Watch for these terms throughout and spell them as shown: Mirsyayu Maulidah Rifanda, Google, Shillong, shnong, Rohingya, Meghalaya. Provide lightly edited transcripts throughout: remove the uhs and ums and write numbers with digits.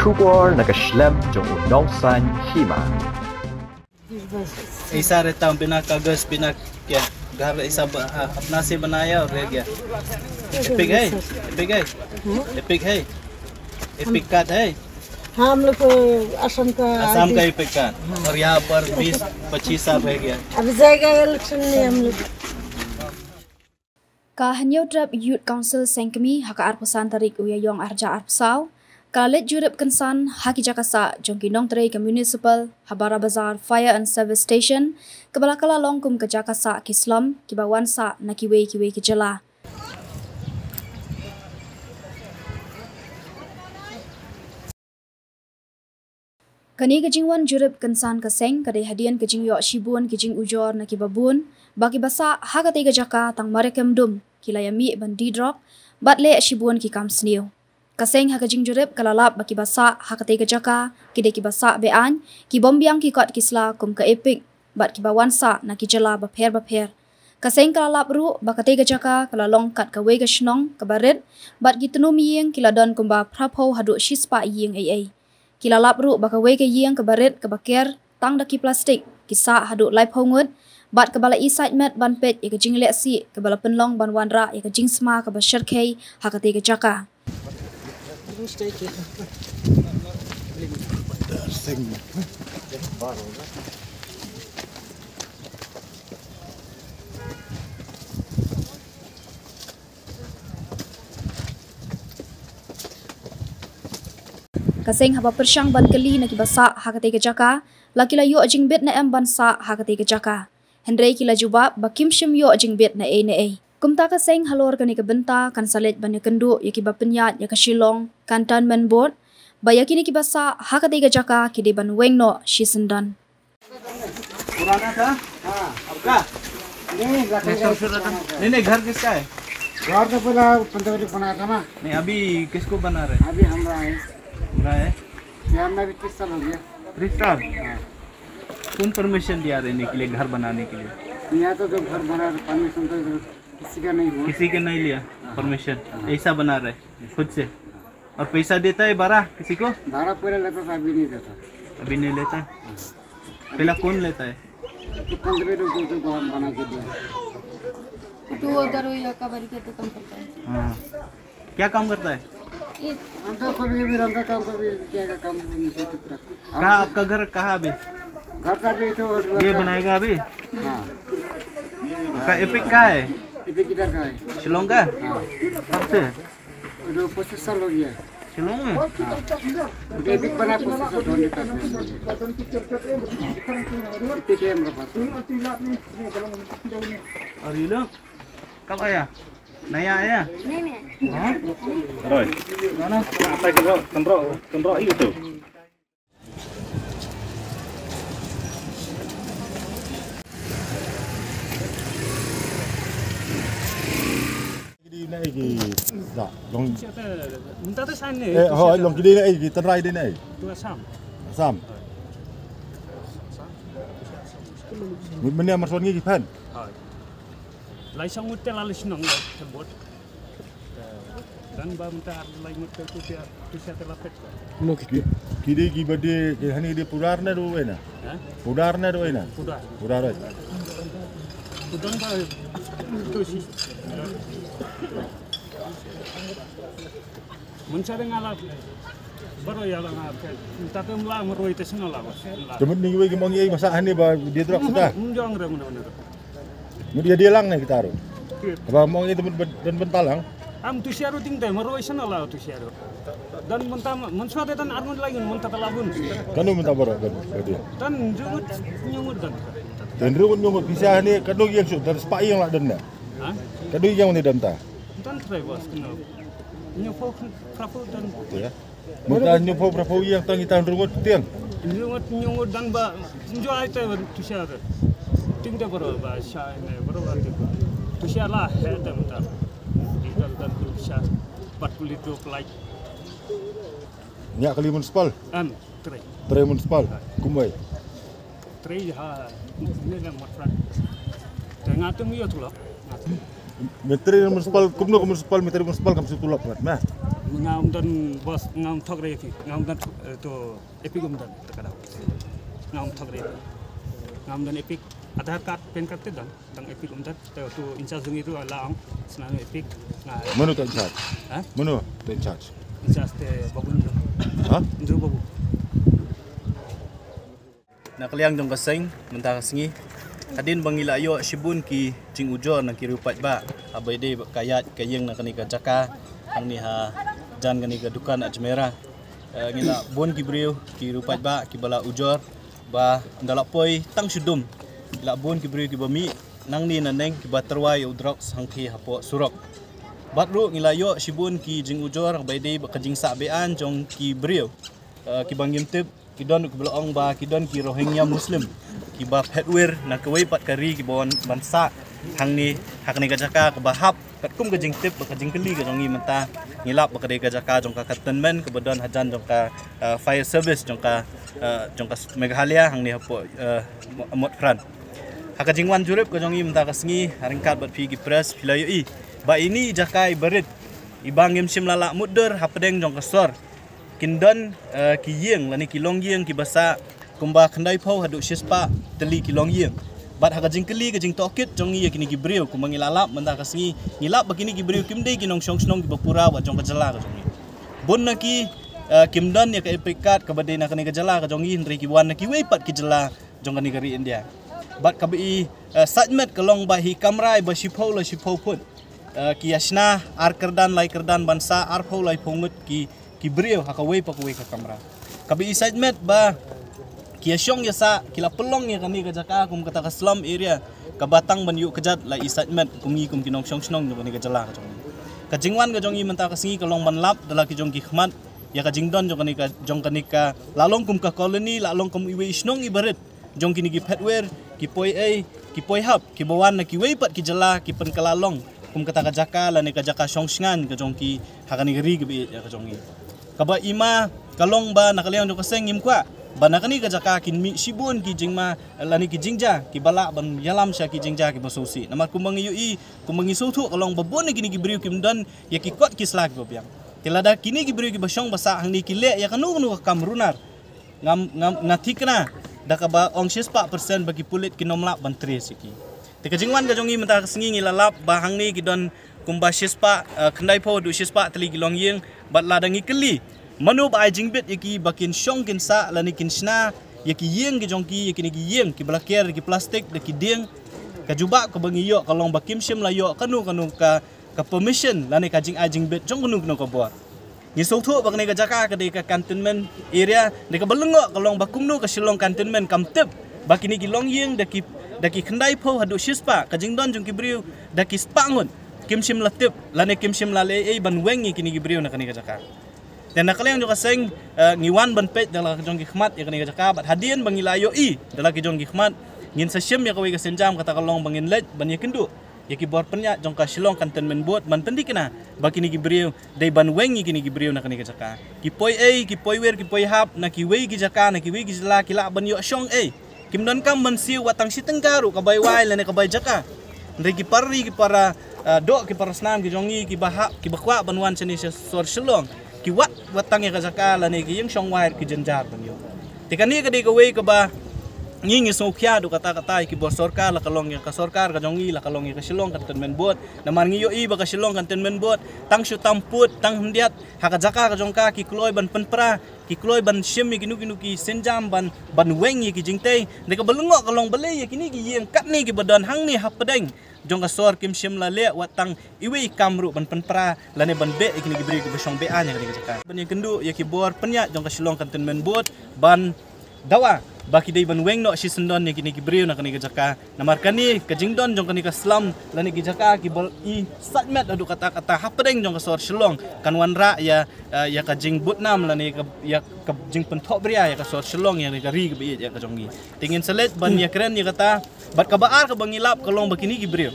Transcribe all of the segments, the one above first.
Kubor nakaslab jong udongsan hima. Isa retang binak kagas binak ya gar isa apna se banaya aur gaya. Epic hai, epic hai, epic hai, epic cat hai. हम लोग असम का ही पेका और यहाँ पर 20-25 साल रह गया अब जाएगा इलेक्शन में हम लोग का हन्यो ड्रप यूथ काउंसिल सेंकमी हका arpasan tarik uyayong arja arpsau kalet jurep kensan haki jakasa jongkinong tray ke municipal habara bazar fire and service station kebalakala longkum ke jakasa kislam kibawan sa nakiwe kiwe kijela Kani kejingwan jurip kensan keseng kadai hadian kejing yok shibun kejing ujor naki babun bagi basa hakati gejaka tang marekem dum kilayami ban didrop batle shibun ki kam sniu keseng hakajing jurip kalalap bagi basa hakati gejaka kidai ki basa bean ki bombiang ki kot kisla kum ke epic bat ki bawansa naki jela bapher bapher keseng kalalap ru bakati gejaka kalalong kat kawe geshnong kabaret bat ki tenum yeng kiladon kumba praphau haduk shispa yeng ai ai Kilalap ru bakawai ke yang kebaret kebakir tang daki plastik kisah haduk lai hongut bat kebala iside mat ban pet ke jing leksi kebala penlong ban wanra ke jing sma kebala syarkai hakati ke jaka Kaseng haba persyang ban keli na kibasa hakati kejaka, laki la yo ajing bit na em ban sa hakati kejaka. Hendrei kila jubab bakim shim yo ajing bit na e na e. Kumta kaseng halor kani kebenta kan salit ban yakenduk ya kiba penyat ya kashilong kan tan man bot. Bayakini kibasa hakati kejaka kide ban weng no shisendan. Purana tha? Haan, abka? Nene, ghar kiska hai? Ghar to pula pantawari bana tha na? Nahi, abhi kisko bana rahe? Abhi hum rahe hai. कौन permission दिया रहने के लिए घर बनाने के लिए? यहाँ तो जब घर बना परमिशन तो किसी का नहीं हुआ। किसी का नहीं लिया परमिशन, ऐसा बना रहे खुद से। और पैसा देता है बारा किसी को? बारा पहले लेता था, अभी नहीं देता। अभी नहीं लेता? पहला कौन लेता है? क्या काम करता है? कहाँ आपका घर कहाँ अभी? घर का भी तो ये बनाएगा अभी? हाँ। का एपिक का है? एपिक इधर का है। शिलोंग का? हाँ। कब से? 25 साल हो गया। शिलोंग में? हाँ। एपिक बना 25 साल होने का है। एपिक है मेरे पास। और ये लोग कब आया? Naya ya? Hah? Roy. Mana? Apa kendro itu. Lai sang mutte la lisnong bot dan ba mutte lai mutte tu pia pisa telapet no kide ki bade hani de pudarna roe na pudarna roe na pudar roe pudan ba to si muncare ngala baro yala na tape mla meroi te singala temen ni we gimong ei masahan ni ba dia drop sudah njong re muna Mudia dilang nih kita harus. Apa mau ini temen dan bentalang? Am tu siaru ting teh meruaisan Allah tu siaru. Dan mentah mensuat dan armun lagi mentah telabun. Kanu mentah berapa? Dan nyungut nyungut dan. Dan nyungut bisa ini kanu yang sudah sepai yang lah denda. Kanu yang ini denda. Dan terbebas kenal. Nyupo prapul dan. Mentah nyupo prapul yang tangi tangan nyungut tiang. Nyungut dan ba menjual itu tu siaru. Tinggal berubah, syah ini berubah juga. Tu syah lah, ada muda. Di dalam tu syah 42 pelaj. Niak kali municipal? An, tray. Tray municipal, kumbai. Tray ha, ini yang matran. Tengah tu mio tulap. Menteri municipal, kumno municipal, menteri municipal kami tulap, mat. Nakaliang dong kasing mentah sengi hadin bangila yo sibun ki cing ujo nang kirupat ba abai de kayat kayeng nak ni kacaka ang ni ha jan ngani ka dukan ajmera ngila bon ki breu ki rupat ba ki bala ujor ba ndalak poi tang sudum la bon ki breu ki bami nang ni naneng ki baterwai udrox hangki hapo surok batru ngila yo sibun ki jing ujor abai de ka jing sa bean jong ki breu ki banggim tip kidon kebelong ba kidon ki Rohingya Muslim ki ba headwear na kewei pat kari ki bon bansa hang ni hak ni gajaka ke bahap kat kum gajing tip ka jing keli ka ngi menta ngilap ka de gajaka jong ka cantonment ke bedon hajan jong ka fire service jong ka Meghalaya hang ni hapo amot fran hak jing wan jurep ka jong ngi menta kasngi haringkat bat phi ki press philayoi ba ini jakai berit ibang ngim sim lala mudder hapdeng jong ka sor Kindon ki yeng lani ki long yeng ki basa kumba kandai pau haduk sispa teli ki long yeng bat haga jingkeli ke jing tokit jong ye kini ki breu ku mangilalap mentah kasngi ngilap bakini ki breu kimdei ki nong song snong ki bapura wa jong kajala ka jong bon na ki kimdon ye ka epikat ka badai na kini kajala ka jong yin ri ki wan na ki wei pat ki jala jong kani kari india bat ka bi sajmet ka long ba hi kamrai ba shipau la shipau pun ki yasna ar kerdan lai kerdan bansa ar pau lai pongut ki Kibriyo hakaway pakaway ka kamera. Kabi iside met ba kia syong ya sa kila pelong ya kani kajaka kum kata ka slum area kabatang ban yuk kejat la iside met kum ngi kum kinong syong syong kani kajala ka jong. Ka jingwan ka jong i mentah kasingi kalong ban lap dala ki jong ki khmat ya ka jingdon jong kani ka lalong kum ka koloni lalong kum iwe isnong ibaret jong kini ki petwer ki poi ai ki poi hap ki bawan na ki wei pat ki jala ki pen kalalong kum kata kajaka la ni kajaka syong shngan ka jong ki hakani geri ki ya ka jong i. Kaba ima kalong ba nakaliang jong kaseng im kwa ba nakani kajaka kin mi sibun ki jingma lani ki jingja ki balak ban yalam sya ki jingja ki basosi namat kumang yui kumang isutu kalong babon kini ki briu kim don ya ki kot ki slak gobyang tilada kini ki briu ki basong basa hang ni ki le ya kanu kanu kam runar ngam ngam natikna dakaba ong 6% bagi pulit ki nomlak ban tre siki tikajingwan gajong i mentar kesengi ngilalap ba hang ni ki don kumba shispa kandai pau du shispa teli gilong yeng bat ladangi keli manu ba jing bit yaki bakin syong kin sa lani kin sna yaki yeng gejong ki yaki niki yeng ki blaker ki plastik deki deng ka juba ka bangi yo kalong bakim sim layo kanu kanu ka permission lani ka jing ajing bit jong kanu ka bor ni sotho bakne ka jaka ka de ka cantonment area de ka belengo kalong bakumnu ka Shillong cantonment kamtep bakini gilong yeng deki kandai pau hadu shispa ka jing don jong ki briu deki spangun Kimsim latip lani kimsim lalei ban wengi kini gibriu nak ni kajaka dan nakaliang juga seng ngiwan ban pet dalam kejong khmat ya kini kajaka bat hadian bangilayo i dalam kejong khmat ngin sashim ya kawe kesenjam kata kalong bangin let ban ya kendu ya ki bor penya jong ka Shillong cantonment board ban pendikna bakini gibriu dai ban wengi kini gibriu nak ni kajaka ki poi ei ki poi wer ki poi hap na ki wei kajaka na ki wei gizla ki la ban yo syong ei kim don kam ban siu watang si tengkaru kabai wai lani kabai jaka ndri ki para dok ki parasnam ki jongi ki bahak ki bakwa banwan seni sor Shillong ki wat watang ya kazaka lani ki yeng syong wai ki jenjar banyo tikani ka de ka wei ka ba ngingi sokya do kata-kata ki bor sorkar la kalong ya ka sorkar ka jongi la kalong ya ka Shillong cantonment board namar ngi yo i ba ka Shillong cantonment board tang syu tamput tang hendiat hakazaka ka jongka ki kloi ban penpra ki kloi ban shimi ki nuki senjam ban wengi ki jingtei de ka belengok kalong belei ya kini ki yeng kat ni ki badan hang ni hapedeng jong kasor kim shim lale watang iwi kamru ban penpra lane ban be ikni gibri ke besong be an yang dikatakan ban yang kendu ya kibor penya jong ka Shillong cantonment board ban dawa baki dei ban weng no si sendon yang kini gibri nak kini kejaka namarkani ke jingdon jong kini ka slam lane kejaka kibol i satmet adu kata-kata hapdeng jong kasor Shillong kanwan ra ya ka jing butnam lane ya ka jing pentok bria ya kasor Shillong yang negari ke ya ka jongi tingin selet ban ya keren ya kata bat kabar ka bangilap kalong bakini gibriu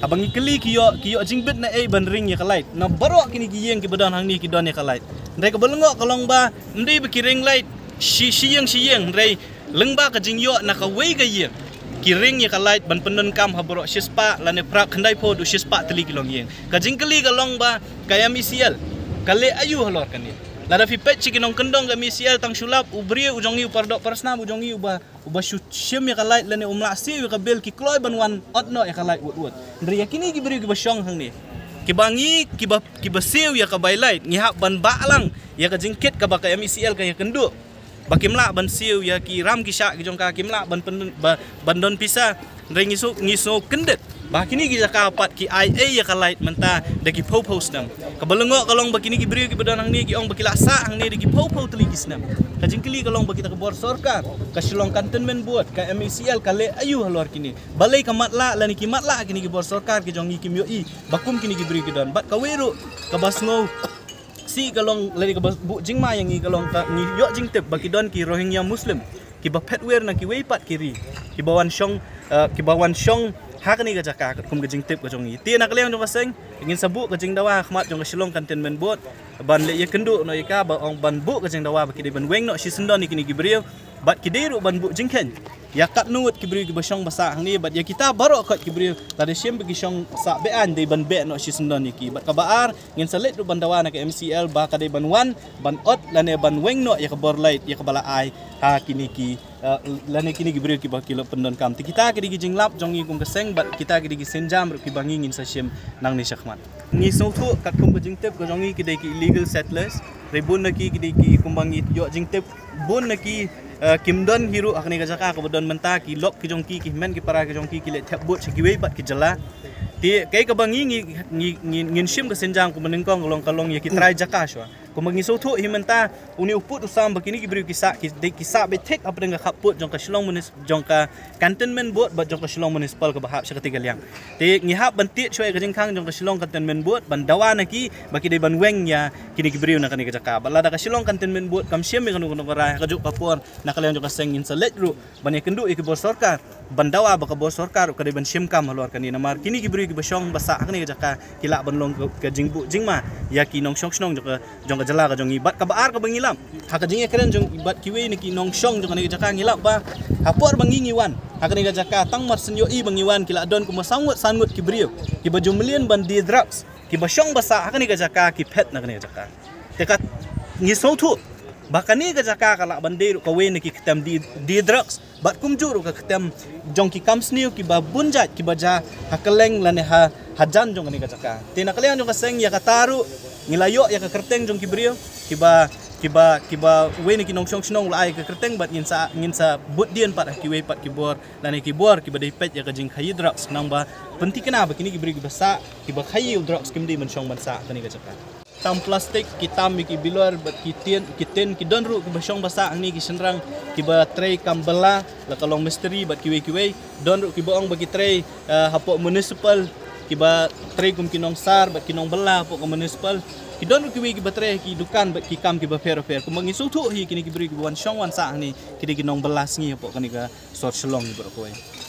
abang ikeli kiyo jingbet na ei ban ring ya kalait na barok kini giyeng ki badan hang ni ki don ya kalait ndai ka belengok kalong ba ndai beki ring lait siyeng ndai lengba ka jingyo na ka wei ka yeng ki ring ya kalait ban pendon kam haborok sispa lane prak kandai po du sispa teli kilong yeng ka jingkeli kalong ba kayam isial Kali ayu halor kan dia. Lada fipet cikinong kendong kami sial tang sulap ubri ujongi upardok persna ujongi ubah syem ya kalai lane umlasi we kabel ki kloy banwan otno ya kalai wut. Ndri yakini gibri gibah syong hang ni. Kibangi kibasiu ya kabailait ngihak ban balang ya kajengkit ka bakai MCL ka ya kenduk. Bakimla ban siu ya ki ram ki syak ki jongka kimla ban bandon pisa ndri ngiso kendet. Bakini kita kapat ki IA ya kalait mentah deki popo senang. Kabalengok kalong bakini ki beri ki bedanang ni ki ong bakila sa ang ni deki popo teligi senang. Kajengkeli kalong bakita ke bor sorka ka Shillong Cantonment buat ka MCL kale ayu halor kini. Balai ka matla lani ki matla kini ki bor sorka ki jongi ki myoi. Bakum kini ki beri ki don bat kaweru ka basngau. Si kalong lani ka bu jingma yang ni kalong ka ni yok jingtep baki don ki Rohingya Muslim. Ki bapetwer na ki weipat kiri. Ki bawan syong Hakni ka jaka kum gejing tip ka jongi ti nak leng jong kaseng ingin sabu ka jing dawa khmat jong Shillong Cantonment Board ban le ye kendu no ika ba ong ban bu ka jing dawa ba ki ban weng no si sendon ikini gibriu bat ki deru ban bu jingken yakap nuut gibriu ki basong basa hang ni bat ye kita baro ka gibriu tadi sim bagi song sa bean de ban be no si sendon iki bat ka baar ngin salet du ban dawa na ka MCL ba ka de ban wan ban ot lane ban weng no ye ka bor light ye ka bala ai ha kini ki lani kini gibriu ki bakilo pendon kam ti kita kini gijing lap jong ngi kum keseng bat kita kini gisenjam ru ki bangingin sa sim nang ni sakhmat ni sotu kat kum jing tep ko jong ngi ki de ki illegal settlers ribun na ki kini ki kumbangi yo jing tep bun na ki kimdon hiru akni ka jaka ko don menta ki lok ki jong ki men ki para ki jong ki le thap bot ki wei bat ki jala ti kai ka bangi ngin sim kesenjam ko menengkong long kalong ye ki try jaka swa ko mengiso thu himanta uni uput usam bakini gibriu kisah kisah betek apa dengan kaput jongka Shillong munis jongka Cantonment Board bat jongka Shillong municipal ke bahap seketika liang te ngihap bentik cuai kejengkang jongka Shillong Cantonment Board ban dawana ki baki de ban weng ya kini gibriu nak ni kejaka balada ka Shillong Cantonment Board kam siam kan ngora kajuk kapur nak liang jongka seng inselect ru ban kendu ik bor sorkar ban dawa baka bor sorkar ka de ban siam kam halor kini namar kini gibriu ki besong basak ni kejaka kilak ban long ke jingbu jingma ya ki nong song jongka jala ka jong ibat ka baar ka bangilam haka jinge keren jong ibat kiwe ni ki nongshong jong ni jaka ngilap ba hapor bangingiwan haka ni jaka tang mar senyo i bangiwan kila don ku masangut sangut ki brio ki bajumlian ban di drugs ki basyong basa haka ni jaka ki pet na ni jaka teka ngisau thu bakani ka jaka kala banderu ka we ni ki ketam di drugs bat kumjuru ka ketam jong ki kamsniu ki babunjat ki baja hakaleng lane ha hajan jong ni ka jaka tinaklian jong ka seng ya kataru ngilayo ya ke kerteng jong kibrio kiba weni kinong shong shong lai ke kerteng bat ngin sa but dien pat kiwe pat kibor lani kibor kiba depet ya ke jing khayi drugs nang ba penting kena bakini kibri kibasa kiba khayi drugs kimdi man shong bansa kani ka cakap tam plastik kitam ki bilor bat kiten ki donru kiba shong basa angni ki senrang kiba tray kambela la kalong misteri bat kiwe donru kiba ong bagi tray hapok municipal kiba tray kum kinong sar bat kinong bela pok municipal kidon ki wi kiba tray ki dukan bat ki kam kiba fair kum ngisu thu hi kini kibri kiba wan shong wan sa ni kini kinong belas ngi pok kani ka sort Shillong ni bro koi